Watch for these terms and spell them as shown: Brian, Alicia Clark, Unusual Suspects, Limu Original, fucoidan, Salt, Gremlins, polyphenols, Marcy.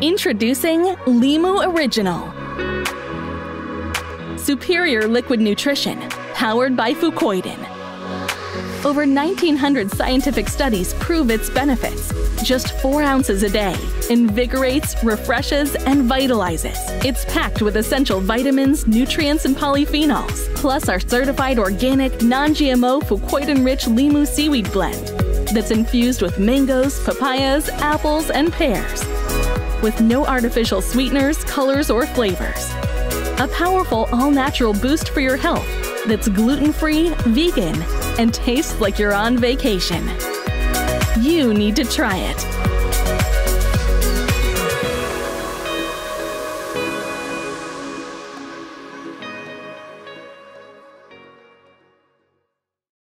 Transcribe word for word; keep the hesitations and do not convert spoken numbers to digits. Introducing Limu Original. Superior liquid nutrition, powered by fucoidan. Over nineteen hundred scientific studies prove its benefits. Just four ounces a day, invigorates, refreshes, and vitalizes. It's packed with essential vitamins, nutrients, and polyphenols, plus our certified organic, non-G M O, fucoidan-rich Limu seaweed blend that's infused with mangoes, papayas, apples, and pears, with no artificial sweeteners, colors, or flavors. A powerful, all-natural boost for your health that's gluten-free, vegan, and tastes like you're on vacation. You need to try it.